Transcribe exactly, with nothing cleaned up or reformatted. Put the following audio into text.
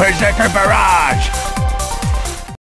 Berserker Barrage!